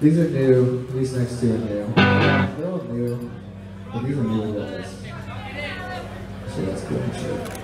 These are new, these next two are new. They're all new, but these are new ones. So that's cool.